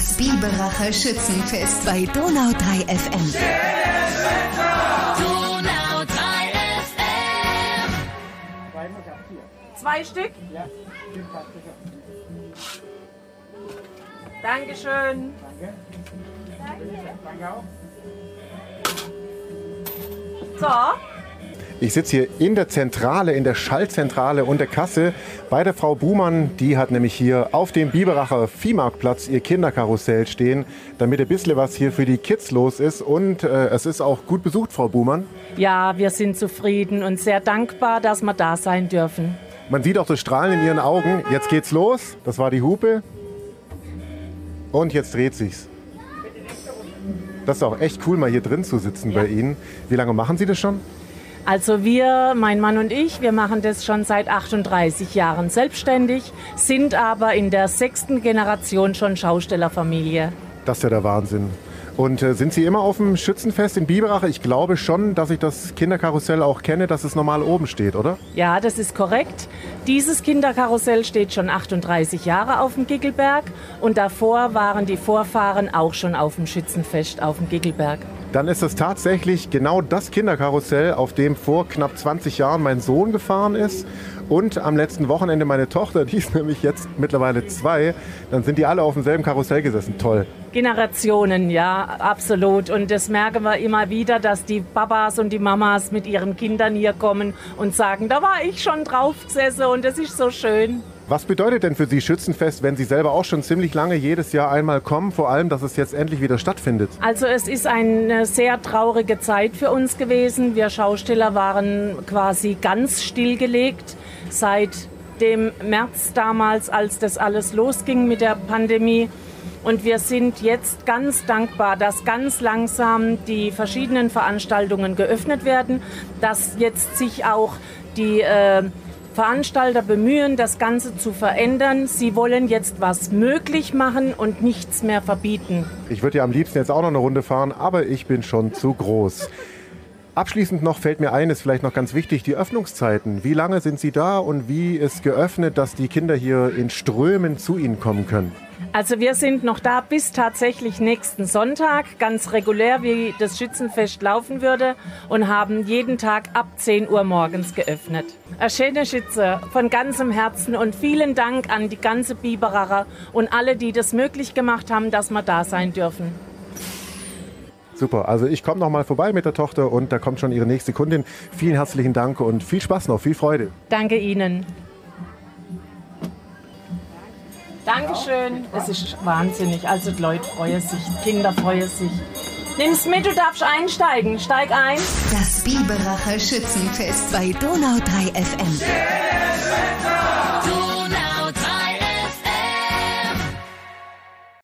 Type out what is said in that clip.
Das Biberacher Schützenfest bei Donau 3FM. Schönes Wetter! Donau 3FM! Zwei Stück? Ja. Dankeschön. Danke. Danke auch. So. Ich sitze hier in der Zentrale, in der Schaltzentrale und der Kasse bei der Frau Buhmann. Die hat nämlich hier auf dem Biberacher Viehmarktplatz ihr Kinderkarussell stehen, damit ein bisschen was hier für die Kids los ist. Und es ist auch gut besucht, Frau Buhmann. Ja, wir sind zufrieden und sehr dankbar, dass wir da sein dürfen. Man sieht auch das Strahlen in ihren Augen. Jetzt geht's los. Das war die Hupe. Und jetzt dreht sich's. Das ist auch echt cool, mal hier drin zu sitzen bei Ihnen. Wie lange machen Sie das schon? Also wir, mein Mann und ich, wir machen das schon seit 38 Jahren selbstständig, sind aber in der 6. Generation schon Schaustellerfamilie. Das ist ja der Wahnsinn. Und sind Sie immer auf dem Schützenfest in Biberach? Ich glaube schon, dass ich das Kinderkarussell auch kenne, dass es normal oben steht, oder? Ja, das ist korrekt. Dieses Kinderkarussell steht schon 38 Jahre auf dem Gigelberg. Und davor waren die Vorfahren auch schon auf dem Schützenfest auf dem Gigelberg. Dann ist es tatsächlich genau das Kinderkarussell, auf dem vor knapp 20 Jahren mein Sohn gefahren ist und am letzten Wochenende meine Tochter, die ist nämlich jetzt mittlerweile 2, dann sind die alle auf demselben Karussell gesessen. Toll. Generationen, ja, absolut. Und das merken wir immer wieder, dass die Babas und die Mamas mit ihren Kindern hier kommen und sagen, da war ich schon drauf gesessen und es ist so schön. Was bedeutet denn für Sie Schützenfest, wenn Sie selber auch schon ziemlich lange jedes Jahr einmal kommen, vor allem, dass es jetzt endlich wieder stattfindet? Also es ist eine sehr traurige Zeit für uns gewesen. Wir Schausteller waren quasi ganz stillgelegt seit dem März damals, als das alles losging mit der Pandemie. Und wir sind jetzt ganz dankbar, dass ganz langsam die verschiedenen Veranstaltungen geöffnet werden, dass jetzt sich auch die Veranstalter bemühen, das Ganze zu verändern. Sie wollen jetzt was möglich machen und nichts mehr verbieten. Ich würde ja am liebsten jetzt auch noch eine Runde fahren, aber ich bin schon zu groß. Abschließend noch fällt mir ein, ist vielleicht noch ganz wichtig, die Öffnungszeiten. Wie lange sind Sie da und wie ist geöffnet, dass die Kinder hier in Strömen zu Ihnen kommen können? Also wir sind noch da bis tatsächlich nächsten Sonntag, ganz regulär, wie das Schützenfest laufen würde, und haben jeden Tag ab 10 Uhr morgens geöffnet. Eine schöne Schütze von ganzem Herzen und vielen Dank an die ganze Biberacher und alle, die das möglich gemacht haben, dass wir da sein dürfen. Super, also ich komme noch mal vorbei mit der Tochter und da kommt schon ihre nächste Kundin. Vielen herzlichen Dank und viel Spaß noch, viel Freude. Danke Ihnen. Dankeschön. Es ist wahnsinnig. Also die Leute freuen sich, die Kinder freuen sich. Nimm's mit, du darfst einsteigen. Steig ein. Das Biberacher Schützenfest bei Donau 3 FM. Schönes Wetter!